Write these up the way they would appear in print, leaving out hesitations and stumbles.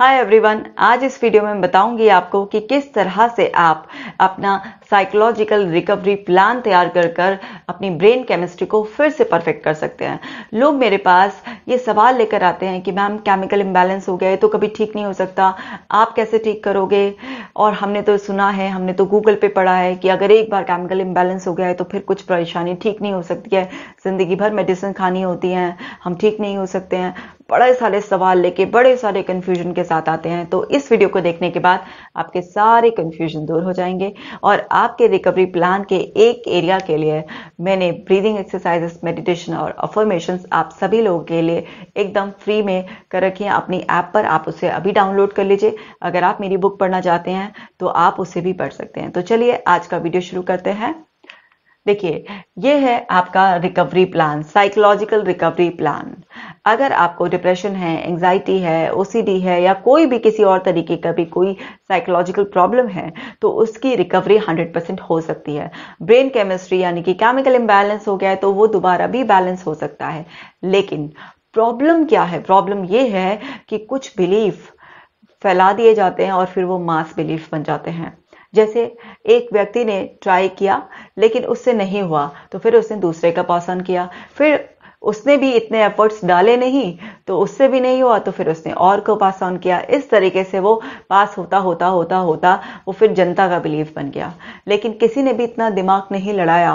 Hi everyone, आज इस video में बताऊंगी आपको कि किस तरह से आप अपना साइकोलॉजिकल रिकवरी प्लान तैयार कर अपनी ब्रेन केमिस्ट्री को फिर से परफेक्ट कर सकते हैं। लोग मेरे पास ये सवाल लेकर आते हैं कि मैम केमिकल इम्बैलेंस हो गया है तो कभी ठीक नहीं हो सकता, आप कैसे ठीक करोगे? और हमने तो सुना है, हमने तो गूगल पे पढ़ा है कि अगर एक बार केमिकल इम्बैलेंस हो गया है तो फिर कुछ परेशानी ठीक नहीं हो सकती है, ज़िंदगी भर मेडिसिन खानी होती है, हम ठीक नहीं हो सकते हैं। बड़े सारे सवाल लेके बड़े सारे कन्फ्यूजन के साथ आते हैं, तो इस वीडियो को देखने के बाद आपके सारे कन्फ्यूजन दूर हो जाएंगे और आपके रिकवरी प्लान के एक एरिया के लिए मैंने ब्रीदिंग एक्सरसाइजेस, मेडिटेशन और अफर्मेशंस आप सभी लोगों के लिए एकदम फ्री में कर रखी हैं अपनी ऐप पर। आप उसे अभी डाउनलोड कर लीजिए। अगर आप मेरी बुक पढ़ना चाहते हैं तो आप उसे भी पढ़ सकते हैं। तो चलिए आज का वीडियो शुरू करते हैं। देखिए, ये है आपका recovery plan, psychological recovery plan. अगर आपको डिप्रेशन है, एंजाइटी है, ओसीडी है या कोई भी किसी और तरीके का भी कोई साइकोलॉजिकल प्रॉब्लम है तो उसकी रिकवरी 100% हो सकती है। ब्रेन केमिस्ट्री यानी कि केमिकल इम्बैलेंस हो गया है तो वो दोबारा भी बैलेंस हो सकता है। लेकिन प्रॉब्लम क्या है? प्रॉब्लम ये है कि कुछ बिलीफ फैला दिए जाते हैं और फिर वो मास बिलीफ बन जाते हैं। जैसे एक व्यक्ति ने ट्राई किया लेकिन उससे नहीं हुआ तो फिर उसने दूसरे का पासन किया, फिर उसने भी इतने एफर्ट्स डाले नहीं तो उससे भी नहीं हुआ तो फिर उसने और को पास ऑन किया। इस तरीके से वो पास होता होता होता होता वो फिर जनता का बिलीफ बन गया। लेकिन किसी ने भी इतना दिमाग नहीं लड़ाया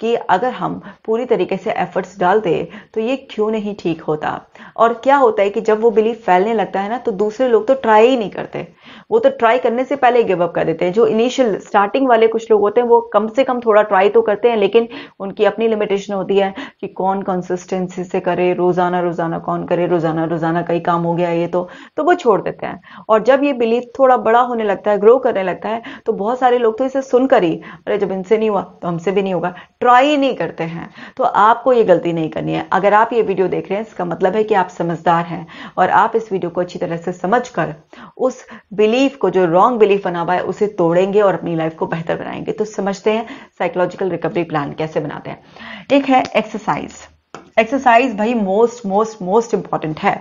कि अगर हम पूरी तरीके से एफर्ट्स डाल दें तो ये क्यों नहीं ठीक होता। और क्या होता है कि जब वो बिलीफ फैलने लगता है ना तो दूसरे लोग तो ट्राई ही नहीं करते, वो तो ट्राई करने से पहले गिव अप कर देते हैं। जो इनिशियल स्टार्टिंग वाले कुछ लोग होते हैं वो कम से कम थोड़ा ट्राई तो करते हैं, लेकिन उनकी अपनी लिमिटेशन होती है कि कौन कंसिस्टेंसी से करे, रोज़ाना कौन करे, रोज़ाना कई काम हो गया ये तो वो छोड़ देते हैं। और जब ये बिलीफ थोड़ा बड़ा होने लगता है, ग्रो करने लगता है तो बहुत सारे लोग तो इसे सुनकर ही अरे जब इनसे नहीं हुआ तो हमसे भी नहीं होगा, ट्राई नहीं करते हैं। तो आपको ये गलती नहीं करनी है। अगर आप ये वीडियो देख रहे हैं इसका मतलब है कि आप समझदार हैं और आप इस वीडियो को अच्छी तरह से समझकर उस बिलीफ को, जो रॉन्ग बिलीफ बना हुआ है, उसे तोड़ेंगे और अपनी लाइफ को बेहतर बनाएंगे। तो समझते हैं साइकोलॉजिकल रिकवरी प्लान कैसे बनाते हैं। एक है एक्सरसाइज। एक्सरसाइज भाई मोस्ट मोस्ट मोस्ट इंपॉर्टेंट है।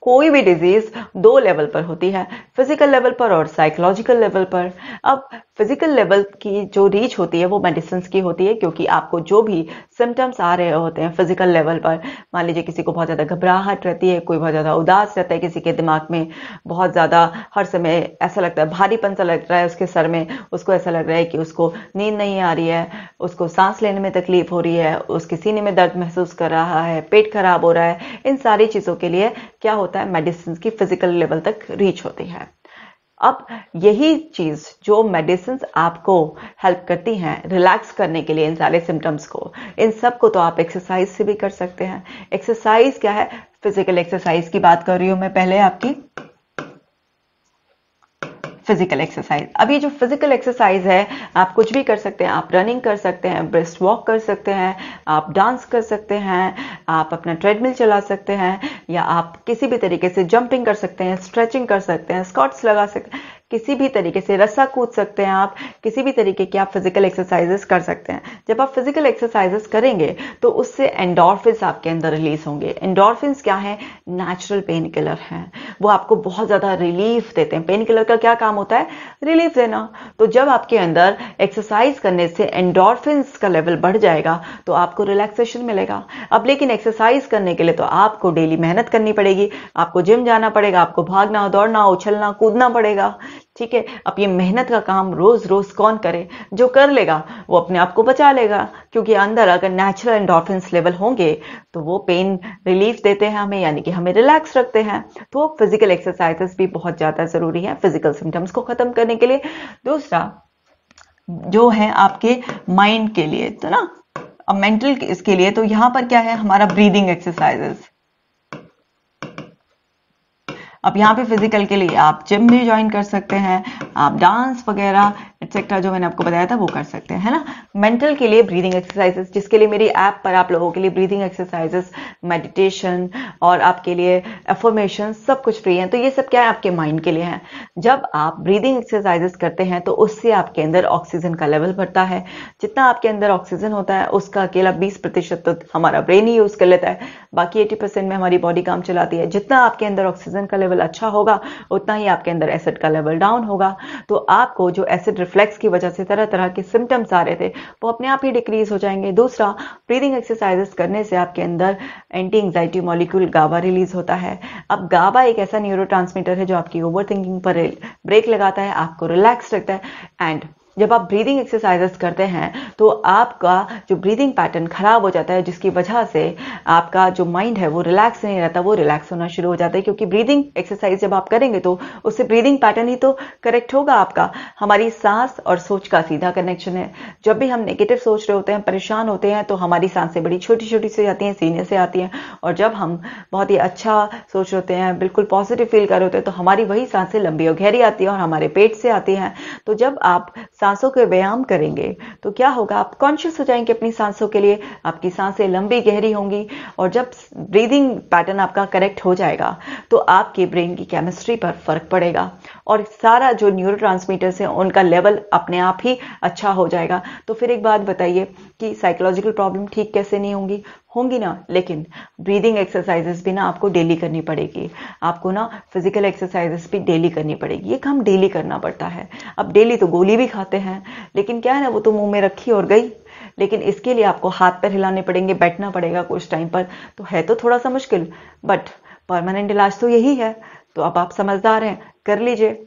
कोई भी डिजीज दो लेवल पर होती है, फिजिकल लेवल पर और साइकोलॉजिकल लेवल पर। अब फिजिकल लेवल की जो रीच होती है वो मेडिसिन की होती है, क्योंकि आपको जो भी सिम्टम्स आ रहे होते हैं फिजिकल लेवल पर, मान लीजिए किसी को बहुत ज़्यादा घबराहट रहती है, कोई बहुत ज़्यादा उदास रहता है, किसी के दिमाग में बहुत ज़्यादा हर समय ऐसा लगता है, भारीपन सा लग रहा है उसके सर में, उसको ऐसा लग रहा है कि उसको नींद नहीं आ रही है, उसको सांस लेने में तकलीफ हो रही है, उसके सीने में दर्द महसूस कर रहा है, पेट खराब हो रहा है। इन सारी चीज़ों के लिए क्या होता है, मेडिसिन की फिजिकल लेवल तक रीच होती है। अब यही चीज़ जो मेडिसिन आपको हेल्प करती हैं रिलैक्स करने के लिए इन सारे सिम्टम्स को, इन सब को, तो आप एक्सरसाइज से भी कर सकते हैं। एक्सरसाइज क्या है? फिजिकल एक्सरसाइज की बात कर रही हूँ मैं पहले, आपकी फिजिकल एक्सरसाइज। अब ये जो फिजिकल एक्सरसाइज है आप कुछ भी कर सकते हैं। आप रनिंग कर सकते हैं, ब्रेस्ट वॉक कर सकते हैं, आप डांस कर सकते हैं, आप अपना ट्रेडमिल चला सकते हैं, या आप किसी भी तरीके से जंपिंग कर सकते हैं, स्ट्रेचिंग कर सकते हैं, स्क्वाट्स लगा सकते हैं, किसी भी तरीके से रस्सा कूद सकते हैं, आप किसी भी तरीके की आप फिजिकल एक्सरसाइजेस कर सकते हैं। जब आप फिजिकल एक्सरसाइजेस करेंगे तो उससे एंडोर्फिन्स आपके अंदर रिलीज होंगे। एंडोर्फिन्स क्या है? नेचुरल पेन किलर हैं, वो आपको बहुत ज़्यादा रिलीफ देते हैं। पेन किलर का क्या काम होता है? रिलीफ देना। तो जब आपके अंदर एक्सरसाइज करने से एंडोर्फिन्स का लेवल बढ़ जाएगा तो आपको रिलैक्सेशन मिलेगा। अब लेकिन एक्सरसाइज करने के लिए तो आपको डेली मेहनत करनी पड़ेगी, आपको जिम जाना पड़ेगा, आपको भागना, दौड़ना, उछलना, कूदना पड़ेगा। ठीक है, अब ये मेहनत का काम रोज रोज कौन करे? जो कर लेगा वो अपने आप को बचा लेगा, क्योंकि अंदर अगर नेचुरल एंडोर्फिन्स लेवल होंगे तो वो पेन रिलीफ देते हैं हमें, यानी कि हमें रिलैक्स रखते हैं। तो फिजिकल एक्सरसाइजेस भी बहुत ज्यादा जरूरी है फिजिकल सिम्टम्स को खत्म करने के लिए। दूसरा जो है आपके माइंड के लिए, तो ना अब मेंटल इसके लिए तो यहां पर क्या है हमारा? Breathing exercises. अब यहाँ पे फिजिकल के लिए आप जिम भी ज्वाइन कर सकते हैं, आप डांस वगैरह एक्सेट्रा जो मैंने आपको बताया था वो कर सकते हैं, है ना। मेंटल के लिए ब्रीदिंग एक्सरसाइजेस, जिसके लिए मेरी ऐप पर आप लोगों के लिए ब्रीदिंग एक्सरसाइजेस, मेडिटेशन और आपके लिए अफर्मेशन सब कुछ फ्री हैं। तो ये सब क्या है? आपके माइंड के लिए हैं। जब आप ब्रीदिंग एक्सरसाइजेस करते हैं तो उससे आपके अंदर ऑक्सीजन का लेवल बढ़ता है। जितना आपके अंदर ऑक्सीजन होता है उसका अकेला 20% तो हमारा ब्रेन ही यूज़ कर लेता है, बाकी 80% में हमारी बॉडी काम चलाती है। जितना आपके अंदर ऑक्सीजन का लेवल अच्छा होगा उतना ही आपके अंदर एसिड का लेवल डाउन होगा। तो आपको जो एसिड रिफ्लेक्स की वजह से तरह तरह के सिम्टम्स आ रहे थे वो अपने आप ही डिक्रीज हो जाएंगे। दूसरा, ब्रीदिंग एक्सरसाइजेस करने से आपके अंदर anti anxiety molecule GABA release होता है। अब गाबा एक ऐसा न्यूरोट्रांसमीटर है जो आपकी ओवरथिंकिंग पर ब्रेक लगाता है, आपको रिलैक्स रखता है। एंड जब आप ब्रीदिंग एक्सरसाइजेस करते हैं तो आपका जो ब्रीदिंग पैटर्न खराब हो जाता है, जिसकी वजह से आपका जो माइंड है वो रिलैक्स नहीं रहता, वो रिलैक्स होना शुरू हो जाता है। क्योंकि ब्रीदिंग एक्सरसाइज जब आप करेंगे तो उससे ब्रीदिंग पैटर्न ही तो करेक्ट होगा आपका। हमारी सांस और सोच का सीधा कनेक्शन है। जब भी हम नेगेटिव सोच रहे होते हैं, परेशान होते हैं, तो हमारी सांसें बड़ी छोटी छोटी सी आती हैं, सीने से आती हैं। और जब हम बहुत ही अच्छा सोच रहे होते हैं, बिल्कुल पॉजिटिव फील कर रहे होते हैं, तो हमारी वही सांसें लंबी और गहरी आती हैं और हमारे पेट से आती हैं। तो जब आप सांसों के व्यायाम करेंगे तो क्या होगा, आप कॉन्शियस हो जाएंगे अपनी सांसों के लिए, आपकी सांसें लंबी गहरी होंगी। और जब ब्रीदिंग पैटर्न आपका करेक्ट हो जाएगा तो आपके ब्रेन की केमिस्ट्री पर फर्क पड़ेगा और सारा जो न्यूरोट्रांसमीटर्स हैं उनका लेवल अपने आप ही अच्छा हो जाएगा। तो फिर एक बात बताइए कि साइकोलॉजिकल प्रॉब्लम ठीक कैसे नहीं होंगी? होंगी ना, लेकिन ब्रीदिंग एक्सरसाइजेस भी ना आपको डेली करनी पड़ेगी, आपको ना फिजिकल एक्सरसाइजेस भी डेली करनी पड़ेगी। ये काम डेली करना पड़ता है। अब डेली तो गोली भी खाते हैं, लेकिन क्या है ना, वो तो मुंह में रखी और गई। लेकिन इसके लिए आपको हाथ पैर हिलाने पड़ेंगे, बैठना पड़ेगा कुछ टाइम पर, तो है तो थोड़ा सा मुश्किल, बट परमानेंट इलाज तो यही है। तो अब आप समझदार हैं, कर लीजिए।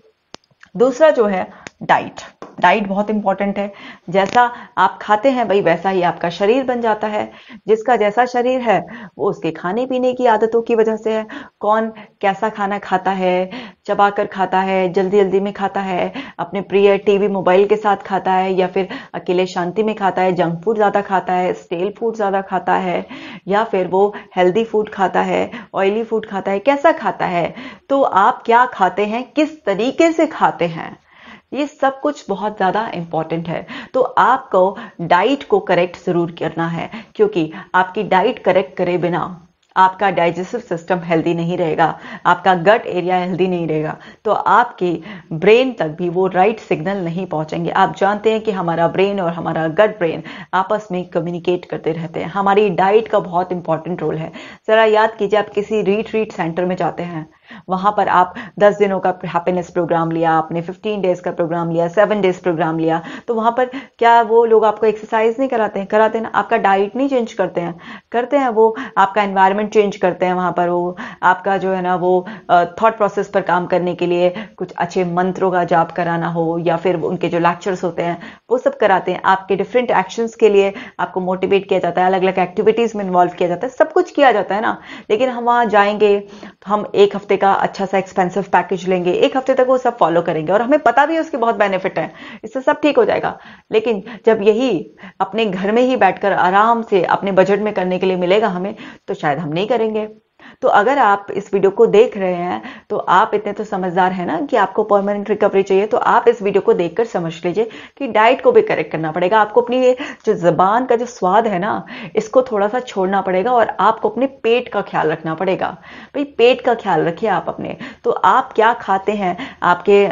दूसरा जो है डाइट, डाइट बहुत इंपॉर्टेंट है। जैसा आप खाते हैं भाई वैसा ही आपका शरीर बन जाता है। जिसका जैसा शरीर है वो उसके खाने पीने की आदतों की वजह से है। कौन कैसा खाना खाता है, चबाकर खाता है, जल्दी जल्दी में खाता है, अपने प्रिय टीवी मोबाइल के साथ खाता है, या फिर अकेले शांति में खाता है, जंक फूड ज़्यादा खाता है, स्टेल फूड ज़्यादा खाता है, या फिर वो हेल्दी फूड खाता है, ऑयली फूड खाता है, कैसा खाता है, तो आप क्या खाते हैं, किस तरीके से खाते हैं, ये सब कुछ बहुत ज़्यादा इम्पॉर्टेंट है। तो आपको डाइट को करेक्ट ज़रूर करना है, क्योंकि आपकी डाइट करेक्ट करे बिना आपका डाइजेस्टिव सिस्टम हेल्दी नहीं रहेगा, आपका गट एरिया हेल्दी नहीं रहेगा, तो आपके ब्रेन तक भी वो राइट सिग्नल नहीं पहुंचेंगे। आप जानते हैं कि हमारा ब्रेन और हमारा गट ब्रेन आपस में कम्युनिकेट करते रहते हैं। हमारी डाइट का बहुत इंपॉर्टेंट रोल है। ज़रा याद कीजिए, आप किसी रिट्रीट सेंटर में जाते हैं, वहां पर आप 10 दिनों का हैप्पीनेस प्रोग्राम लिया, आपने 15 डेज का प्रोग्राम लिया, 7 डेज प्रोग्राम लिया, तो वहां पर क्या वो लोग आपको एक्सरसाइज नहीं कराते हैं? कराते हैं ना। आपका डाइट नहीं चेंज करते हैं? करते हैं। वो आपका एनवायरनमेंट चेंज करते हैं, वहां पर वो आपका जो है ना वो थॉट प्रोसेस पर काम करने के लिए कुछ अच्छे मंत्रों का जाप कराना हो, या फिर उनके जो लेक्चर्स होते हैं वो सब कराते हैं। आपके डिफरेंट एक्शंस के लिए आपको मोटिवेट किया जाता है, अलग अलग एक्टिविटीज में इन्वॉल्व किया जाता है, सब कुछ किया जाता है ना। लेकिन हम वहां जाएंगे तो हम एक हफ्ते का अच्छा सा एक्सपेंसिव पैकेज लेंगे, एक हफ्ते तक वो सब फॉलो करेंगे और हमें पता भी है उसके बहुत बेनिफिट हैं, इससे सब ठीक हो जाएगा। लेकिन जब यही अपने घर में ही बैठकर आराम से अपने बजट में करने के लिए मिलेगा हमें, तो शायद हम नहीं करेंगे। तो अगर आप इस वीडियो को देख रहे हैं तो आप इतने तो समझदार हैं ना कि आपको परमानेंट रिकवरी चाहिए, तो आप इस वीडियो को देखकर समझ लीजिए कि डाइट को भी करेक्ट करना पड़ेगा। आपको अपनी ये जो ज़बान का जो स्वाद है ना, इसको थोड़ा सा छोड़ना पड़ेगा और आपको अपने पेट का ख्याल रखना पड़ेगा। भाई पेट का ख्याल रखिए आप अपने। तो आप क्या खाते हैं, आपके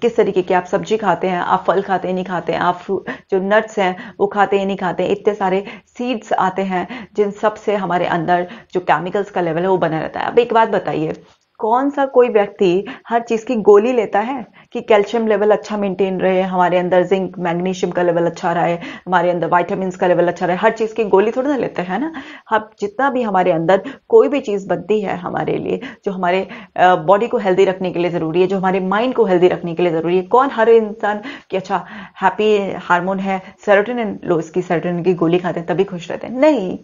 किस तरीके की आप सब्जी खाते हैं, आप फल खाते हैं नहीं खाते हैं, आप जो नट्स हैं वो खाते हैं नहीं खाते हैं, इतने सारे सीड्स आते हैं जिन सब से हमारे अंदर जो केमिकल्स का लेवल है वो बना रहता है। अब एक बात बताइए, कौन सा कोई व्यक्ति हर चीज़ की गोली लेता है कि कैल्शियम लेवल अच्छा मेंटेन रहे, हमारे अंदर जिंक मैग्नीशियम का लेवल अच्छा रहे, हमारे अंदर विटामिन का लेवल अच्छा रहे? हर चीज़ की गोली थोड़ी ना लेते हैं ना। हम जितना भी हमारे अंदर कोई भी चीज़ बनती है हमारे लिए, जो हमारे बॉडी को हेल्दी रखने के लिए ज़रूरी है, जो हमारे माइंड को हेल्दी रखने के लिए ज़रूरी है, कौन हर इंसान कि अच्छा हैप्पी हार्मोन है सेरोटोनिन लो, इसकी सेरोटोनिन की गोली खाते हैं तभी खुश रहते हैं? नहीं,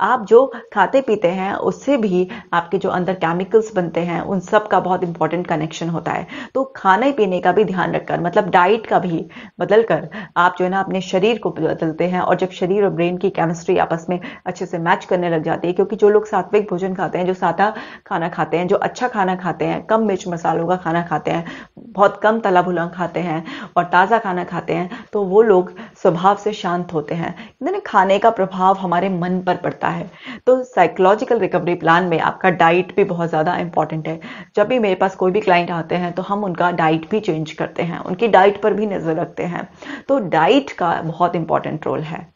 आप जो खाते पीते हैं उससे भी आपके जो अंदर केमिकल्स बनते हैं उन सब का बहुत इंपॉर्टेंट कनेक्शन होता है। तो खाने पीने का भी ध्यान रखकर, मतलब डाइट का भी बदल कर, आप जो है ना अपने शरीर को बदलते हैं। और जब शरीर और ब्रेन की केमिस्ट्री आपस में अच्छे से मैच करने लग जाती है, क्योंकि जो लोग सात्विक भोजन खाते हैं, जो सादा खाना खाते हैं, जो अच्छा खाना खाते हैं, कम मिर्च मसालों का खाना खाते हैं, बहुत कम तला भुना खाते हैं और ताज़ा खाना खाते हैं, तो वो लोग स्वभाव से शांत होते हैं। यानी खाने का प्रभाव हमारे मन पर पड़ता है। तो साइकोलॉजिकल रिकवरी प्लान में आपका डाइट भी बहुत ज़्यादा इंपॉर्टेंट है। जब भी मेरे पास कोई भी क्लाइंट आते हैं तो हम उनका डाइट भी चेंज करते हैं, उनकी डाइट पर भी नज़र रखते हैं। तो डाइट का बहुत इंपॉर्टेंट रोल है।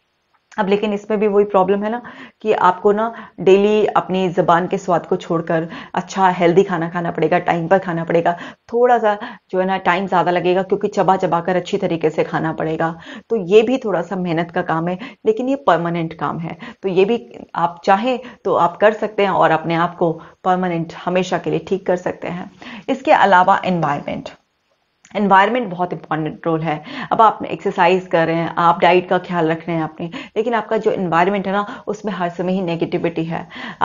अब लेकिन इसमें भी वही प्रॉब्लम है ना कि आपको ना डेली अपनी ज़बान के स्वाद को छोड़कर अच्छा हेल्दी खाना खाना पड़ेगा, टाइम पर खाना पड़ेगा, थोड़ा सा जो है ना टाइम ज़्यादा लगेगा क्योंकि चबा चबा कर अच्छी तरीके से खाना पड़ेगा। तो ये भी थोड़ा सा मेहनत का काम है, लेकिन ये परमानेंट काम है। तो ये भी आप चाहें तो आप कर सकते हैं और अपने आप को परमानेंट हमेशा के लिए ठीक कर सकते हैं। इसके अलावा एनवायरनमेंट बहुत इंपॉर्टेंट रोल है। अब आप एक्सरसाइज कर रहे हैं, आप डाइट का ख्याल रख रहे हैं आपने, लेकिन आपका जो एनवायरनमेंट है ना उसमें हर समय ही नेगेटिविटी है।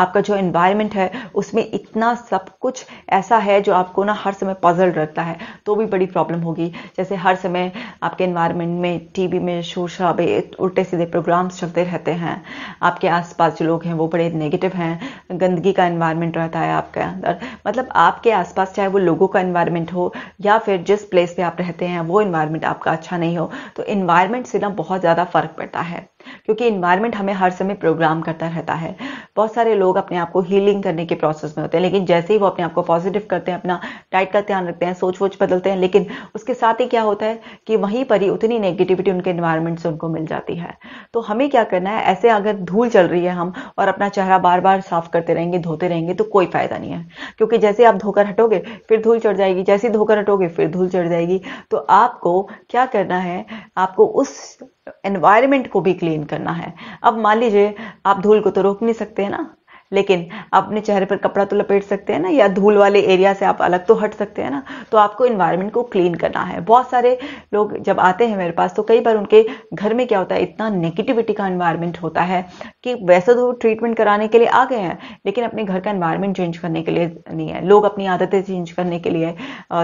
आपका जो एनवायरनमेंट है उसमें इतना सब कुछ ऐसा है जो आपको ना हर समय पजल्ड रखता है, तो भी बड़ी प्रॉब्लम होगी। जैसे हर समय आपके एनवायरनमेंट में टीवी में शोर शराबे, उल्टे सीधे प्रोग्राम्स चलते रहते हैं, आपके आसपास जो लोग हैं वो बड़े नेगेटिव हैं, गंदगी का एनवायरनमेंट रहता है आपके अंदर। मतलब आपके आसपास चाहे वो लोगों का एनवायरनमेंट हो या फिर जिस प्लेस पे आप रहते हैं वो एनवायरनमेंट आपका अच्छा नहीं हो, तो एनवायरनमेंट से ना बहुत ज़्यादा फर्क पड़ता है क्योंकि एनवायरनमेंट हमें हर समय प्रोग्राम करता रहता है। बहुत सारे लोग अपने आप को हीलिंग करने के प्रोसेस में होते हैं, लेकिन जैसे ही वो अपने आप को पॉजिटिव करते हैं, अपना डाइट का ध्यान रखते हैं, सोच वोच बदलते हैं, लेकिन उसके साथ ही क्या होता है कि वहीं पर ही उतनी नेगेटिविटी उनके एनवायरनमेंट से उनको मिल जाती है। तो हमें क्या करना है, ऐसे अगर धूल चल रही है हम और अपना चेहरा बार बार साफ करते रहेंगे, धोते रहेंगे, तो कोई फायदा नहीं है क्योंकि जैसे आप धोकर हटोगे फिर धूल चढ़ जाएगी, जैसे ही धोकर हटोगे फिर धूल चढ़ जाएगी। तो आपको क्या करना है, आपको उस एनवायरनमेंट को भी क्लीन करना है। अब मान लीजिए आप धूल को तो रोक नहीं सकते हैं ना, लेकिन अपने चेहरे पर कपड़ा तो लपेट सकते हैं ना, या धूल वाले एरिया से आप अलग तो हट सकते हैं ना। तो आपको एनवायरनमेंट को क्लीन करना है। बहुत सारे लोग जब आते हैं मेरे पास तो कई बार उनके घर में क्या होता है, इतना नेगेटिविटी का एनवायरनमेंट होता है कि वैसे तो ट्रीटमेंट कराने के लिए आ गए हैं लेकिन अपने घर का एनवायरनमेंट चेंज करने के लिए नहीं है। लोग अपनी आदतें चेंज करने के लिए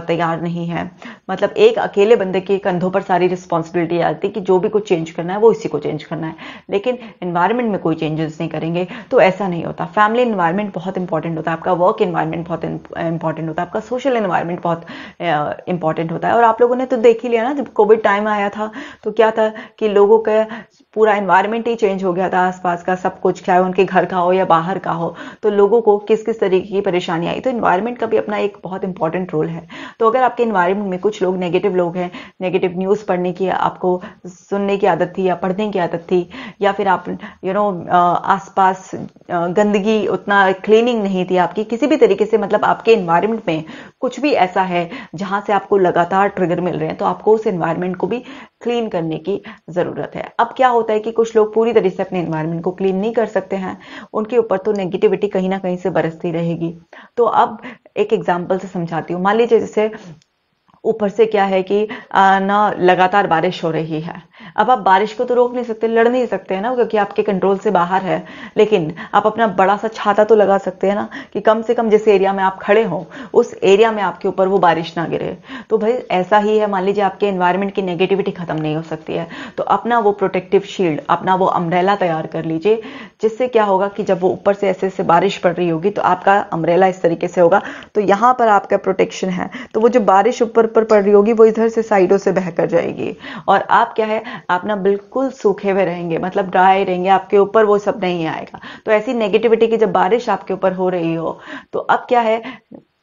तैयार नहीं है। मतलब एक अकेले बंदे के कंधों पर सारी रिस्पॉन्सिबिलिटी आती है कि जो भी कुछ चेंज करना है वो इसी को चेंज करना है, लेकिन एनवायरनमेंट में कोई चेंजेस नहीं करेंगे तो ऐसा नहीं होता। फैमिली एनवायरनमेंट बहुत इंपॉर्टेंट होता है, आपका वर्क एनवायरनमेंट बहुत इंपॉर्टेंट होता है, आपका सोशल एनवायरनमेंट बहुत इंपॉर्टेंट होता है। और आप लोगों ने तो देख ही लिया ना, जब कोविड टाइम आया था तो क्या था कि लोगों का पूरा एनवायरनमेंट ही चेंज हो गया था, आसपास का सब कुछ, चाहे उनके घर का हो या बाहर का हो, तो लोगों को किस किस तरीके की परेशानी आई। तो एनवायरनमेंट का भी अपना एक बहुत इंपॉर्टेंट रोल है। तो अगर आपके एनवायरनमेंट में कुछ लोग नेगेटिव लोग हैं, नेगेटिव न्यूज़ पढ़ने की आपको सुनने की आदत थी या पढ़ने की आदत थी, या फिर आप आसपास गंदगी, उतना क्लीनिंग नहीं थी आपकी, किसी भी तरीके से मतलब आपके एनवायरनमेंट में कुछ भी ऐसा है जहां से आपको लगातार ट्रिगर मिल रहे हैं, तो आपको उस एनवायरनमेंट को भी क्लीन करने की ज़रूरत है। अब क्या होता है कि कुछ लोग पूरी तरह से अपने एनवायरनमेंट को क्लीन नहीं कर सकते हैं, उनके ऊपर तो नेगेटिविटी कहीं ना कहीं से बरसती रहेगी। तो अब एक एग्जाम्पल से समझाती हूँ। मान लीजिए जैसे ऊपर से क्या है कि ना लगातार बारिश हो रही है, अब आप बारिश को तो रोक नहीं सकते, लड़ नहीं सकते हैं ना क्योंकि आपके कंट्रोल से बाहर है, लेकिन आप अपना बड़ा सा छाता तो लगा सकते हैं ना कि कम से कम जिस एरिया में आप खड़े हों उस एरिया में आपके ऊपर वो बारिश ना गिरे। तो भाई ऐसा ही है, मान लीजिए आपके एनवायरनमेंट की नेगेटिविटी खत्म नहीं हो सकती है तो अपना वो प्रोटेक्टिव शील्ड, अपना वो अम्ब्रेला तैयार कर लीजिए, जिससे क्या होगा कि जब वो ऊपर से ऐसे ऐसे बारिश पड़ रही होगी तो आपका अम्ब्रेला इस तरीके से होगा, तो यहाँ पर आपका प्रोटेक्शन है, तो वो जो बारिश ऊपर पर पड़ रही होगी वो इधर से साइडों से बहकर जाएगी और आप क्या है आप ना बिल्कुल सूखे हुए रहेंगे, मतलब ड्राई रहेंगे, आपके ऊपर वो सब नहीं आएगा। तो ऐसी नेगेटिविटी की जब बारिश आपके ऊपर हो रही हो तो अब क्या है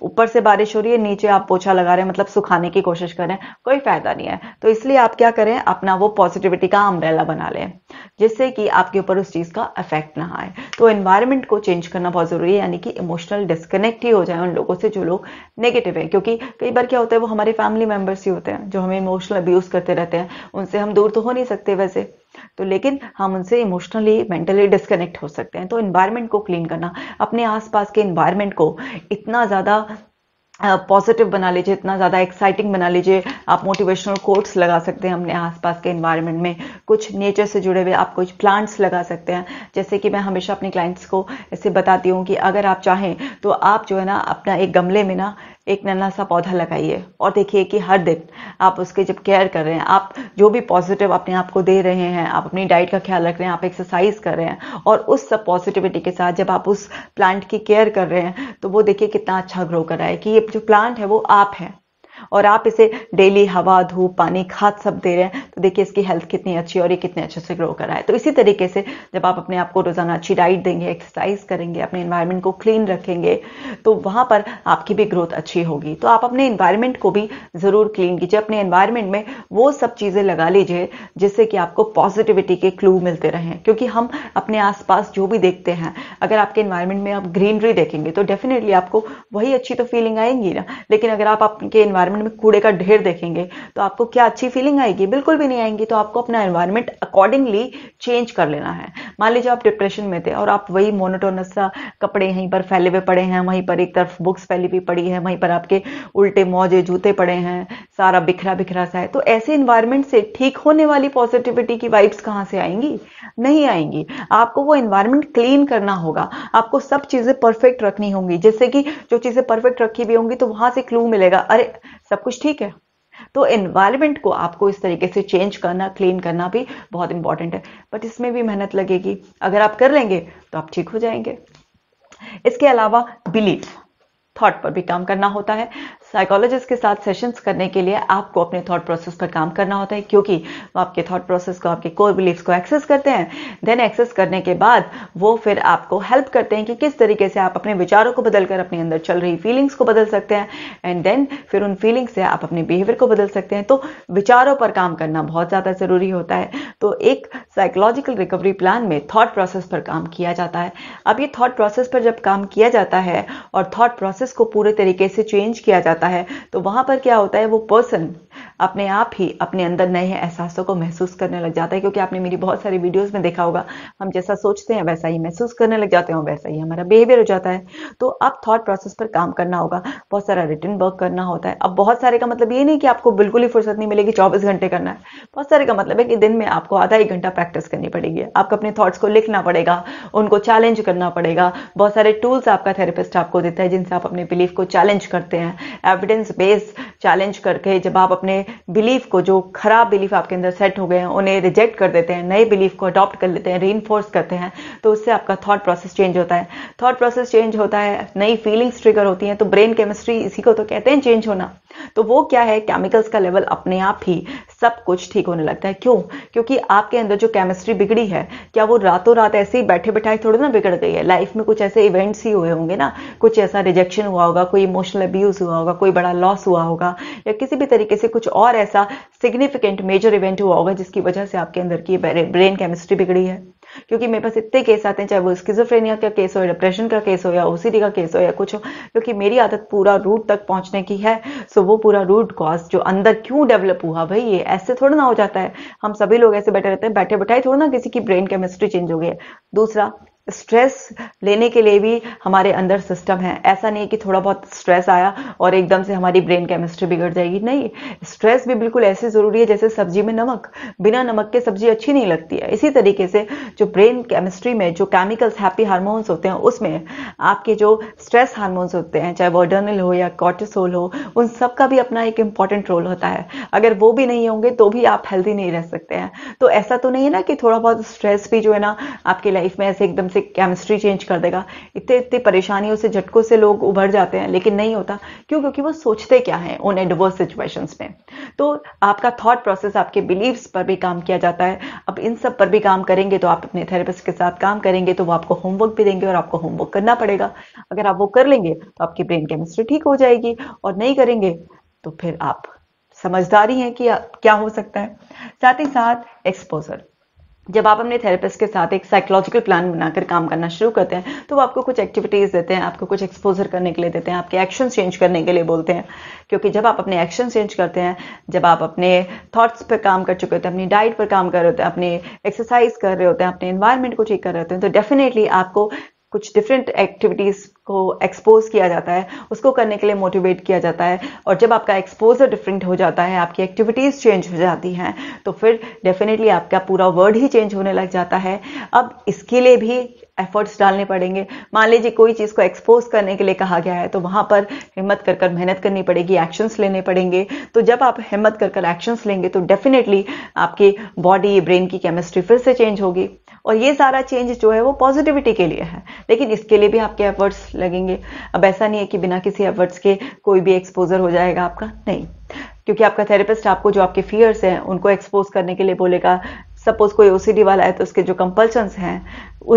ऊपर से बारिश हो रही है, नीचे आप पोछा लगा रहे हैं, मतलब सुखाने की कोशिश कर रहे हैं, कोई फायदा नहीं है। तो इसलिए आप क्या करें, अपना वो पॉजिटिविटी का अम्ब्रेला बना लें जिससे कि आपके ऊपर उस चीज़ का इफेक्ट ना आए। तो एनवायरनमेंट को चेंज करना बहुत ज़रूरी है, यानी कि इमोशनल डिस्कनेक्ट ही हो जाए उन लोगों से जो लोग नेगेटिव हैं, क्योंकि कई बार क्या होता है वो हमारे फैमिली मेम्बर्स ही होते हैं जो हमें इमोशनल अब्यूज़ करते रहते हैं, उनसे हम दूर तो हो नहीं सकते वैसे तो, लेकिन हम उनसे इमोशनली मेंटली डिस्कनेक्ट हो सकते हैं। तो एनवायरनमेंट को क्लीन करना, अपने आसपास के एनवायरनमेंट को इतना ज़्यादा पॉजिटिव बना लीजिए, इतना ज़्यादा एक्साइटिंग बना लीजिए, आप मोटिवेशनल कोट्स लगा सकते हैं अपने आसपास के एनवायरनमेंट में, कुछ नेचर से जुड़े हुए आप कुछ प्लांट्स लगा सकते हैं। जैसे कि मैं हमेशा अपने क्लाइंट्स को ऐसे बताती हूँ कि अगर आप चाहें तो आप जो है ना अपना एक गमले में ना एक नन्हा सा पौधा लगाइए और देखिए कि हर दिन आप उसके जब केयर कर रहे हैं, आप जो भी पॉजिटिव अपने आप को दे रहे हैं, आप अपनी डाइट का ख्याल रख रहे हैं, आप एक्सरसाइज कर रहे हैं और उस सब पॉजिटिविटी के साथ जब आप उस प्लांट की केयर कर रहे हैं तो वो देखिए कितना अच्छा ग्रो कर रहा है, कि ये जो प्लांट है वो आप हैं और आप इसे डेली हवा, धूप, पानी, खाद सब दे रहे हैं। तो देखिए इसकी हेल्थ कितनी अच्छी और ये कितने अच्छे से ग्रो कर रहा है। तो इसी तरीके से जब आप अपने आप को रोजाना अच्छी डाइट देंगे, एक्सरसाइज करेंगे, अपने एनवायरनमेंट को क्लीन रखेंगे तो वहां पर आपकी भी ग्रोथ अच्छी होगी। तो आप अपने एनवायरनमेंट को भी जरूर क्लीन कीजिए, अपने एनवायरनमेंट में वो सब चीजें लगा लीजिए जिससे कि आपको पॉजिटिविटी के क्लू मिलते रहें, क्योंकि हम अपने आसपास जो भी देखते हैं, अगर आपके एनवायरनमेंट में आप ग्रीनरी देखेंगे तो डेफिनेटली आपको वही अच्छी तो फीलिंग आएंगी ना। लेकिन अगर आप आपके एनवायरनमेंट में कूड़े का ढेर देखेंगे तो आपको क्या अच्छी फीलिंग आएगी? बिल्कुल भी नहीं आएंगी। तो आपको अपना एनवायरनमेंट अकॉर्डिंगली चेंज कर लेना है। मान लीजिए आप डिप्रेशन में थे और आप वही मोनोटोनस सा कपड़े यहीं पर फैले हुए पड़े हैं, वहीं पर एक तरफ बुक्स फैली हुई पड़ी है, वहीं पर आपके उल्टे मौजे जूते पड़े हैं, सारा बिखरा बिखरा सा है, तो ऐसे एनवायरनमेंट से ठीक होने वाली पॉजिटिविटी की वाइब्स कहाँ से आएंगी? नहीं आएंगी। आपको वो एनवायरनमेंट क्लीन करना होगा, आपको सब चीजें परफेक्ट रखनी होंगी, जिससे कि जो चीजें परफेक्ट रखी भी होंगी तो वहां से क्लू मिलेगा, अरे सब कुछ ठीक है। तो एनवायरनमेंट को आपको इस तरीके से चेंज करना, क्लीन करना भी बहुत इंपॉर्टेंट है, बट इसमें भी मेहनत लगेगी। अगर आप कर लेंगे तो आप ठीक हो जाएंगे। इसके अलावा बिलीफ, थॉट पर भी काम करना होता है। साइकोलॉजिस्ट के साथ सेशंस करने के लिए आपको अपने थॉट प्रोसेस पर काम करना होता है, क्योंकि वो आपके थॉट प्रोसेस को, आपके कोर बिलीफ्स को एक्सेस करते हैं। देन एक्सेस करने के बाद वो फिर आपको हेल्प करते हैं कि किस तरीके से आप अपने विचारों को बदलकर अपने अंदर चल रही फीलिंग्स को बदल सकते हैं, एंड देन फिर उन फीलिंग्स से आप अपने बिहेवियर को बदल सकते हैं। तो विचारों पर काम करना बहुत ज़्यादा ज़रूरी होता है। तो एक साइकोलॉजिकल रिकवरी प्लान में थॉट प्रोसेस पर काम किया जाता है। अब ये थॉट प्रोसेस पर जब काम किया जाता है और थॉट प्रोसेस को पूरे तरीके से चेंज किया जाता है तो वहां पर क्या होता है, वो पर्सन अपने आप ही अपने अंदर नए एहसासों को महसूस करने लग जाता है। क्योंकि आपने मेरी बहुत सारी वीडियोस में देखा होगा, हम जैसा सोचते हैं वैसा ही महसूस करने लग जाते हैं, वैसा ही हमारा बिहेवियर हो जाता है। तो अब थॉट प्रोसेस पर काम करना होगा, बहुत सारा रिटन वर्क करना होता है। अब बहुत सारे का मतलब ये नहीं कि आपको बिल्कुल ही फुर्सत नहीं मिलेगी, 24 घंटे करना है। बहुत सारे का मतलब है कि दिन में आपको आधा एक घंटा प्रैक्टिस करनी पड़ेगी, आपको अपने थॉट्स को लिखना पड़ेगा, उनको चैलेंज करना पड़ेगा। बहुत सारे टूल्स आपका थेरेपिस्ट आपको देता है जिनसे आप अपने बिलीफ को चैलेंज करते हैं। एविडेंस बेस्ड चैलेंज करके जब आप अपने बिलीफ को, जो खराब बिलीफ आपके अंदर सेट हो गए हैं, उन्हें रिजेक्ट कर देते हैं, नए बिलीफ को अडॉप्ट कर लेते हैं, रीइंफोर्स करते हैं, तो उससे आपका थॉट प्रोसेस चेंज होता है। थॉट प्रोसेस चेंज होता है, नई फीलिंग्स ट्रिगर होती हैं, तो ब्रेन केमिस्ट्री, इसी को तो कहते हैं चेंज होना। तो वो क्या है, केमिकल्स का लेवल अपने आप ही सब कुछ ठीक होने लगता है। क्यों? क्योंकि आपके अंदर जो केमिस्ट्री बिगड़ी है, क्या वो रातों रात ऐसे ही बैठे बैठाए थोड़ी ना बिगड़ गई है? लाइफ में कुछ ऐसे इवेंट्स ही हुए होंगे ना, कुछ ऐसा रिजेक्शन हुआ होगा, कोई इमोशनल अब्यूज हुआ होगा, कोई बड़ा लॉस हुआ होगा, या किसी भी तरीके से कुछ और ऐसा सिग्निफिकेंट मेजर इवेंट हुआ होगा जिसकी वजह से आपके अंदर की ब्रेन केमिस्ट्री बिगड़ी है। क्योंकि मेरे पास इतने केस आते हैं, चाहे वो स्किजोफ्रेनिया का केस हो, डिप्रेशन का केस हो, या ओसीडी का केस हो, या कुछ हो, क्योंकि मेरी आदत पूरा रूट तक पहुंचने की है। सो वो पूरा रूट कॉज जो अंदर क्यों डेवलप हुआ, भाई ये ऐसे थोड़ा ना हो जाता है। हम सभी लोग ऐसे बैठे रहते हैं, बैठे बैठाए थोड़ा ना किसी की ब्रेन केमिस्ट्री चेंज हो गई है। दूसरा, स्ट्रेस लेने के लिए भी हमारे अंदर सिस्टम है, ऐसा नहीं कि थोड़ा बहुत स्ट्रेस आया और एकदम से हमारी ब्रेन केमिस्ट्री बिगड़ जाएगी, नहीं। स्ट्रेस भी बिल्कुल ऐसे ज़रूरी है जैसे सब्जी में नमक, बिना नमक के सब्जी अच्छी नहीं लगती है। इसी तरीके से जो ब्रेन केमिस्ट्री में जो केमिकल्स, हैप्पी हार्मोन्स होते हैं, उसमें आपके जो स्ट्रेस हार्मोन्स होते हैं, चाहे वो एड्रेनलिन हो या कॉर्टिसोल हो, उन सब का भी अपना एक इम्पॉर्टेंट रोल होता है। अगर वो भी नहीं होंगे तो भी आप हेल्दी नहीं रह सकते हैं। तो ऐसा तो नहीं है ना कि थोड़ा बहुत स्ट्रेस भी जो है ना आपकी लाइफ में ऐसे एकदम केमिस्ट्री चेंज कर देगा। इतने इतने परेशानियों से, झटकों से लोग उभर जाते हैं, लेकिन नहीं होता। क्यों? क्योंकि वो सोचते क्या है उन एडवर्स सिचुएशंस में। तो आपका थॉट प्रोसेस, आपके बिलीव्स पर भी काम किया जाता है। अब इन सब पर भी काम करेंगे तो आप अपने थेरेपिस्ट के साथ काम करेंगे तो वो आपको होमवर्क भी देंगे और आपको होमवर्क करना पड़ेगा। अगर आप वो कर लेंगे तो आपकी ब्रेन केमिस्ट्री ठीक हो जाएगी, और नहीं करेंगे तो फिर आप समझदारी हैं कि क्या हो सकता है। साथ ही साथ एक्सपोजर, जब आप अपने थेरेपिस्ट के साथ एक साइकोलॉजिकल प्लान बनाकर काम करना शुरू करते हैं तो वो आपको कुछ एक्टिविटीज़ देते हैं, आपको कुछ एक्सपोजर करने के लिए देते हैं, आपके एक्शन चेंज करने के लिए बोलते हैं। क्योंकि जब आप अपने एक्शन चेंज करते हैं, जब आप अपने थॉट्स पर काम कर चुके होते हैं, अपनी डाइट पर काम कर रहे होते हैं, अपनी एक्सरसाइज कर रहे होते हैं, अपने एनवायरनमेंट को चेक कर रहे होते हैं, तो डेफिनेटली आपको कुछ डिफरेंट एक्टिविटीज़ को एक्सपोज किया जाता है, उसको करने के लिए मोटिवेट किया जाता है। और जब आपका एक्सपोजर डिफरेंट हो जाता है, आपकी एक्टिविटीज़ चेंज हो जाती हैं, तो फिर डेफिनेटली आपका पूरा वर्ड ही चेंज होने लग जाता है। अब इसके लिए भी एफर्ट्स डालने पड़ेंगे। मान लीजिए कोई चीज़ को एक्सपोज करने के लिए कहा गया है तो वहाँ पर हिम्मत कर कर मेहनत करनी पड़ेगी, एक्शंस लेने पड़ेंगे। तो जब आप हिम्मत कर कर एक्शंस लेंगे तो डेफिनेटली आपकी बॉडी, ब्रेन की केमिस्ट्री फिर से चेंज होगी। और ये सारा चेंज जो है वो पॉजिटिविटी के लिए है, लेकिन इसके लिए भी आपके एफर्ट्स लगेंगे। अब ऐसा नहीं है कि बिना किसी एफर्ट्स के कोई भी एक्सपोजर हो जाएगा आपका, नहीं। क्योंकि आपका थेरेपिस्ट आपको जो आपके फियर्स हैं उनको एक्सपोज करने के लिए बोलेगा। सपोज कोई ओसीडी वाला है तो उसके जो कंपल्शंस हैं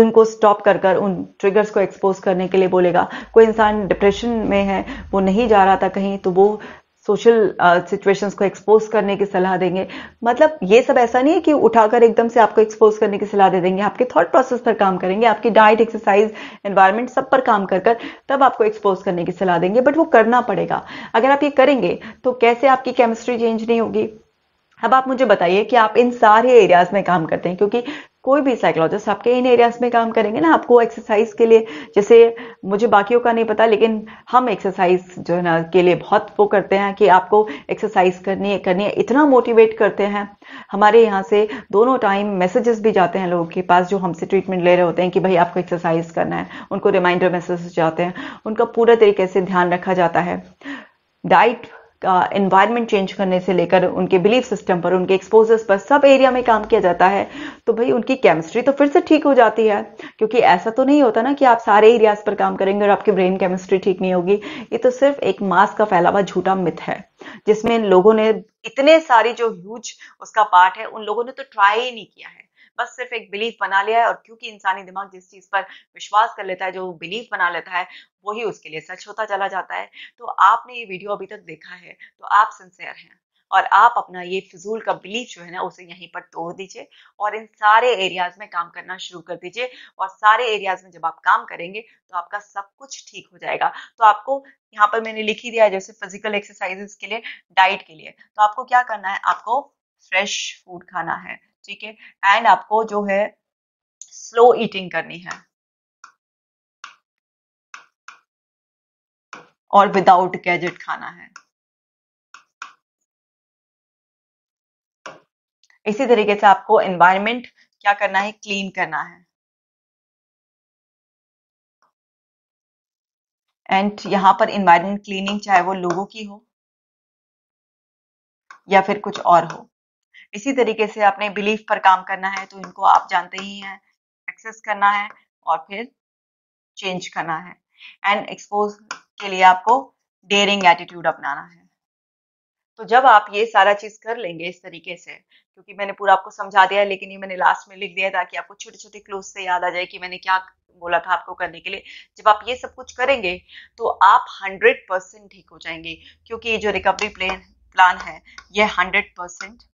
उनको स्टॉप कर कर उन ट्रिगर्स को एक्सपोज करने के लिए बोलेगा। कोई इंसान डिप्रेशन में है, वो नहीं जा रहा था कहीं, तो वो सोशल सिचुएशंस को एक्सपोज करने की सलाह देंगे। मतलब ये सब ऐसा नहीं है कि उठाकर एकदम से आपको एक्सपोज करने की सलाह दे देंगे। आपके थॉट प्रोसेस पर काम करेंगे, आपकी डाइट, एक्सरसाइज, एनवायरनमेंट सब पर काम कर तब आपको एक्सपोज करने की सलाह देंगे, बट वो करना पड़ेगा। अगर आप ये करेंगे तो कैसे आपकी केमिस्ट्री चेंज नहीं होगी। अब आप मुझे बताइए कि आप इन सारे एरियाज में काम करते हैं, क्योंकि कोई भी साइकोलॉजिस्ट आपके इन एरियाज में काम करेंगे ना। आपको एक्सरसाइज के लिए, जैसे मुझे बाकियों का नहीं पता लेकिन हम एक्सरसाइज जो है ना के लिए बहुत वो करते हैं कि आपको एक्सरसाइज करनी है, इतना मोटिवेट करते हैं। हमारे यहाँ से दोनों टाइम मैसेजेस भी जाते हैं लोगों के पास जो हमसे ट्रीटमेंट ले रहे होते हैं कि भाई आपको एक्सरसाइज करना है, उनको रिमाइंडर मैसेज जाते हैं, उनका पूरा तरीके से ध्यान रखा जाता है। डाइट का, एनवायरनमेंट चेंज करने से लेकर उनके बिलीफ सिस्टम पर, उनके एक्सपोजर्स पर, सब एरिया में काम किया जाता है। तो भाई उनकी केमिस्ट्री तो फिर से ठीक हो जाती है, क्योंकि ऐसा तो नहीं होता ना कि आप सारे एरियाज पर काम करेंगे और आपकी ब्रेन केमिस्ट्री ठीक नहीं होगी। ये तो सिर्फ एक मास्क का फैलावा झूठा मिथ है, जिसमें इन लोगों ने इतने सारी जो ह्यूज उसका पार्ट है उन लोगों ने तो ट्राई ही नहीं किया है, बस सिर्फ एक बिलीफ बना लिया है। और क्योंकि इंसानी दिमाग जिस चीज पर विश्वास कर लेता है, जो बिलीफ बना लेता है, वही उसके लिए सच होता चला जाता है। तो आपने ये वीडियो अभी तक देखा है तो आप सिंसियर हैं और आप अपना ये फिजूल का बिलीफ जो है ना उसे यहीं पर तोड़ दीजिए और इन सारे एरियाज में काम करना शुरू कर दीजिए। और सारे एरियाज में जब आप काम करेंगे तो आपका सब कुछ ठीक हो जाएगा। तो आपको यहाँ पर मैंने लिख ही दिया है, जैसे फिजिकल एक्सरसाइजेस के लिए, डाइट के लिए, तो आपको क्या करना है, आपको फ्रेश फूड खाना है, ठीक है, एंड आपको जो है स्लो ईटिंग करनी है और विदाउट गैजेट खाना है। इसी तरीके से आपको एनवायरनमेंट क्या करना है, क्लीन करना है। एंड यहां पर एनवायरनमेंट क्लीनिंग चाहे वो लोगों की हो या फिर कुछ और हो। इसी तरीके से आपने बिलीफ पर काम करना है, तो इनको आप जानते ही हैं, एक्सेस करना है और फिर चेंज करना है। एंड एक्सपोज के लिए आपको डेयरिंग एटीट्यूड अपनाना है। तो जब आप ये सारा चीज कर लेंगे इस तरीके से, क्योंकि मैंने पूरा आपको समझा दिया है लेकिन ये मैंने लास्ट में लिख दिया ताकि आपको छोटे छोटे क्लूज से याद आ जाए कि मैंने क्या बोला था आपको करने के लिए। जब आप ये सब कुछ करेंगे तो आप 100% ठीक हो जाएंगे, क्योंकि जो रिकवरी प्लान है यह 100%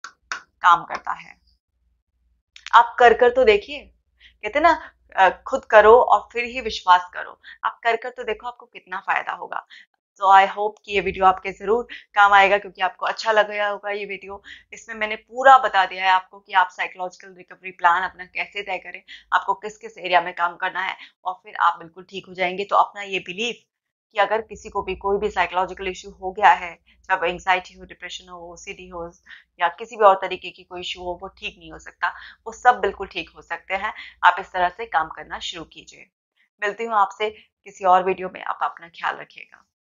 काम करता है। आप कर तो देखिए, कहते ना खुद करो और फिर ही विश्वास करो। आप कर तो देखो आपको कितना फायदा होगा। तो आई होप कि ये वीडियो आपके ज़रूर काम आएगा, क्योंकि आपको अच्छा लगा होगा ये वीडियो। इसमें मैंने पूरा बता दिया है आपको कि आप साइकोलॉजिकल रिकवरी प्लान अपना कैसे तय करें, आपको किस किस एरिया में काम करना है, और फिर आप बिल्कुल ठीक हो जाएंगे। तो अपना ये बिलीफ कि अगर किसी को भी कोई भी साइकोलॉजिकल इशू हो गया है, चाहे एंग्जाइटी हो, डिप्रेशन हो, ओसीडी हो या किसी भी और तरीके की कोई इशू हो, वो ठीक नहीं हो सकता, वो सब बिल्कुल ठीक हो सकते हैं। आप इस तरह से काम करना शुरू कीजिए। मिलती हूँ आपसे किसी और वीडियो में। आप अपना ख्याल रखिएगा।